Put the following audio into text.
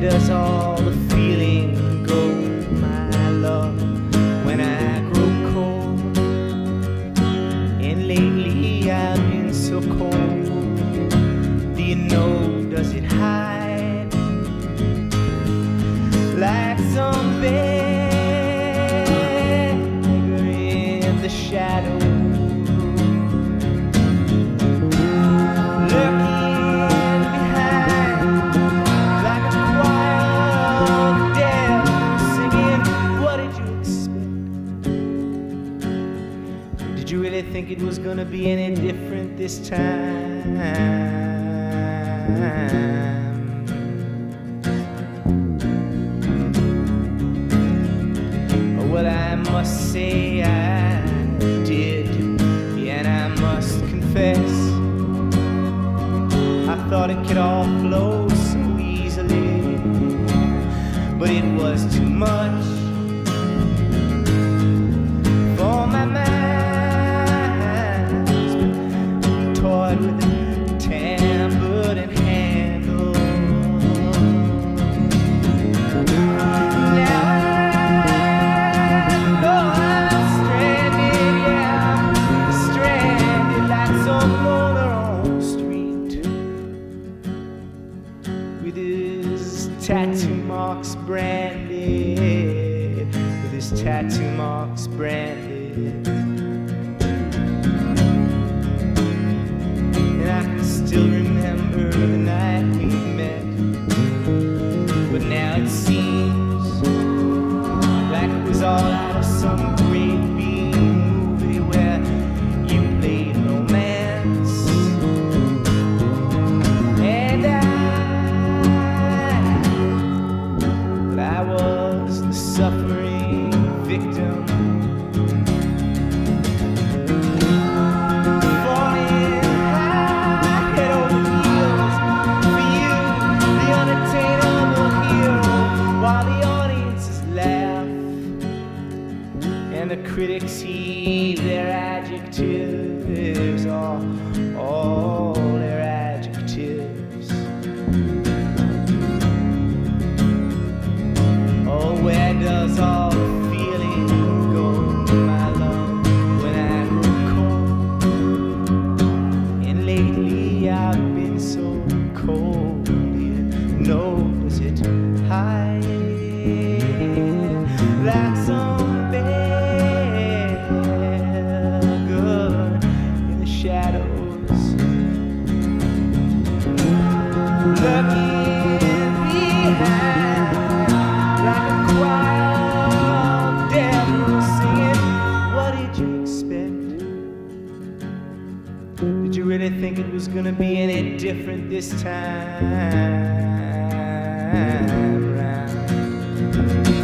does all the feeling go, my love, when I grow cold? And lately I've been so cold. Do you know, does it hide like some beggar in the shadow? Did you really think it was gonna be any different this time? Well, I must say I did, and I must confess, I thought it could all flow so easily, but it was too much for my mind. With a tambourine and handle. Now I know I'm stranded, yeah, stranded like some loner on the street, with his tattoo marks branded, with his tattoo marks branded. Still remember the night we met, but now it seems like it was all out of some great big movie where you played romance, and I was the suffering victim. The critics heave their adjectives, all their adjectives. Oh, where does all the feeling go, my love, when I grow cold? And lately I've been so cold, you know, does it hide like some bed? Looking behind like a wild devil singing, what did you expect? Did you really think it was gonna be any different this time around?